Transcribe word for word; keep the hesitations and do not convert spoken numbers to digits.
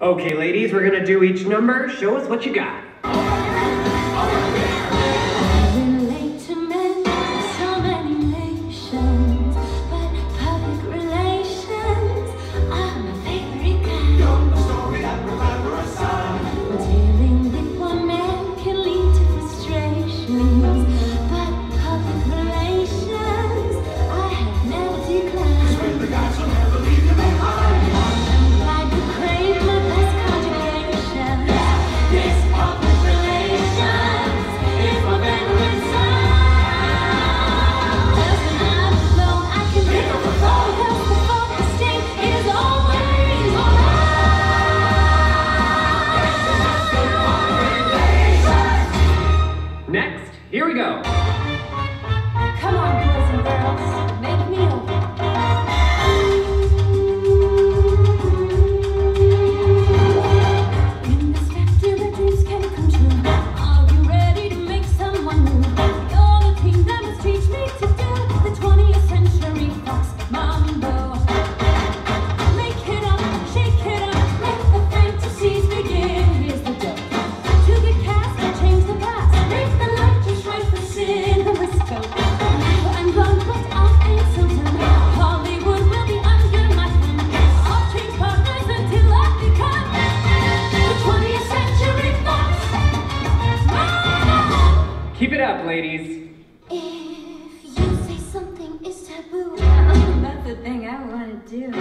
Okay, ladies, we're gonna do each number. Show us what you got. Here we go. Come on, boys and girls, make me over. In this factory, dreams can come true. Are you ready to make someone new? You're the king that must teach me to do the twentieth century fox mambo. Make it up, shake it up, let the fantasies begin. Here's the dough. To the cast, change the past, make the in the whisper, I'm going put up in Sultan. Hollywood will be under my thumb. I'll drink partners until I become the twentieth century fox. Keep it up, ladies. If you say something is taboo, that's the thing I want to do.